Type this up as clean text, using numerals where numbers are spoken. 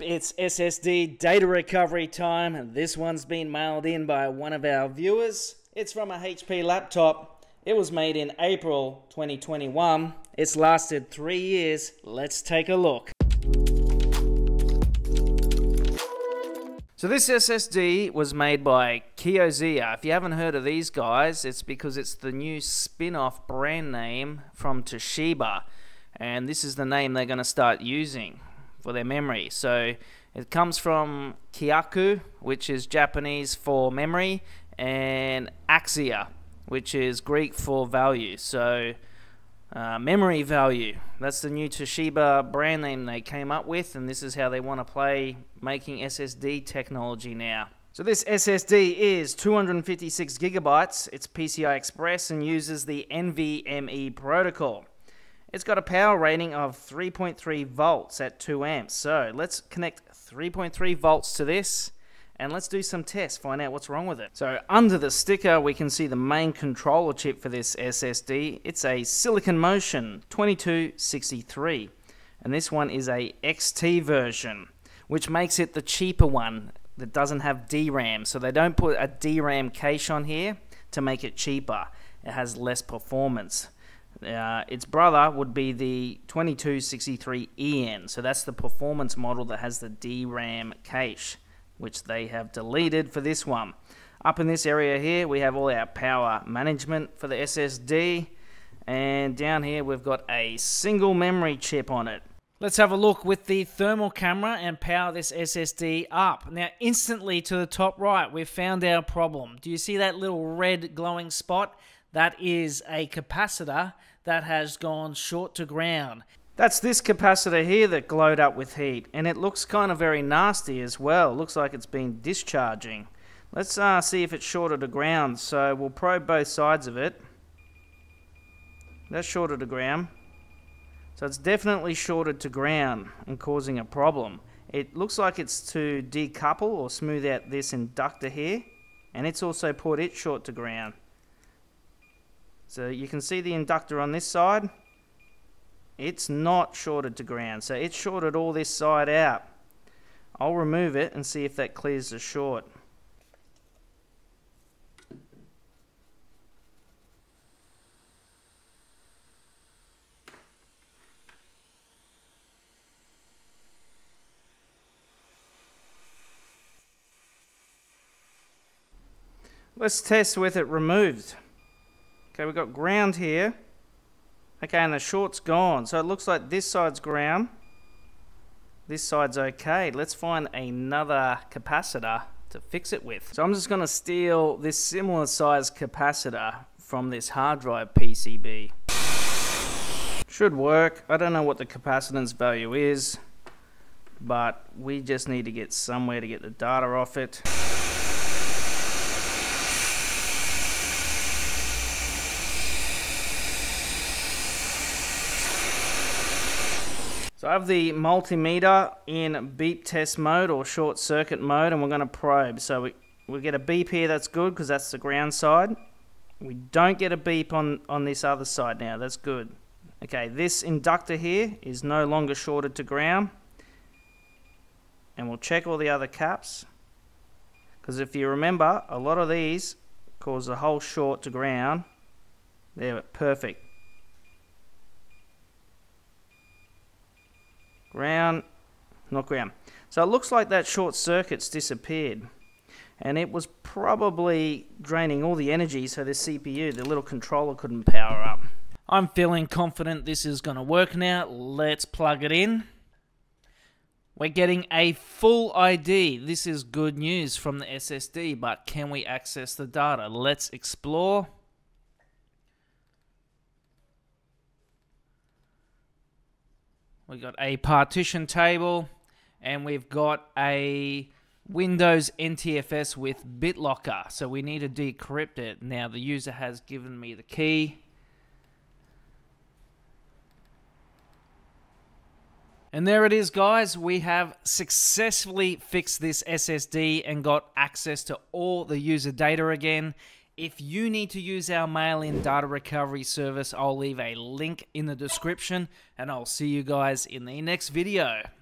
It's SSD data recovery time, and this one's been mailed in by one of our viewers. It's from a HP laptop. It was made in April 2021. It's lasted 3 years. Let's take a look. So this SSD was made by Kioxia. If you haven't heard of these guys, it's because it's the new spin-off brand name from Toshiba, and this is the name they're going to start using for their memory. So it comes from Kioxia, which is Japanese for memory, and Axia, which is Greek for value. So memory value, that's the new Toshiba brand name they came up with, and this is how they want to play making SSD technology now. So this SSD is 256 gigabytes. It's PCI Express and uses the NVMe protocol. It's got a power rating of 3.3 volts at 2 amps. So let's connect 3.3 volts to this and let's do some tests, find out what's wrong with it. So under the sticker, we can see the main controller chip for this SSD. It's a Silicon Motion 2263. And this one is a XT version, which makes it the cheaper one that doesn't have DRAM. So they don't put a DRAM cache on here to make it cheaper. It has less performance. Its brother would be the 2263EN, so that's the performance model that has the DRAM cache, which they have deleted for this one. Up in this area here, we have all our power management for the SSD, and down here we've got a single memory chip on it. Let's have a look with the thermal camera and power this SSD up. Now, instantly to the top right, we've found our problem. Do you see that little red glowing spot? That is a capacitor that has gone short to ground. That's this capacitor here that glowed up with heat, and it looks kind of very nasty as well. It looks like it's been discharging. Let's see if it's shorted to ground. So we'll probe both sides of it. That's shorted to ground. So it's definitely shorted to ground and causing a problem. It looks like it's to decouple or smooth out this inductor here, and it's also put it short to ground. So you can see the inductor on this side, it's not shorted to ground, so it's shorted all this side out. I'll remove it and see if that clears the short. Let's test with it removed. Okay, we've got ground here. Okay, and the short's gone. So it looks like this side's ground. This side's okay. Let's find another capacitor to fix it with. So I'm just going to steal this similar size capacitor from this hard drive PCB. Should work. I don't know what the capacitance value is, but we just need to get somewhere to get the data off it. So I have the multimeter in beep test mode or short circuit mode, and we're going to probe. So we get a beep here, that's good because that's the ground side. We don't get a beep on this other side now, that's good. Okay, this inductor here is no longer shorted to ground. And we'll check all the other caps. Because if you remember, a lot of these cause the whole short to ground. There, perfect. Ground, not ground. So it looks like that short circuit's disappeared, and it was probably draining all the energy so the CPU, the little controller, couldn't power up. I'm feeling confident this is going to work now. Let's plug it in. We're getting a full ID. This is good news from the SSD, but can we access the data? Let's explore. We've got a partition table, and we've got a Windows NTFS with BitLocker, so we need to decrypt it. Now the user has given me the key. And there it is, guys. We have successfully fixed this SSD and got access to all the user data again. If you need to use our mail-in data recovery service, I'll leave a link in the description, and I'll see you guys in the next video.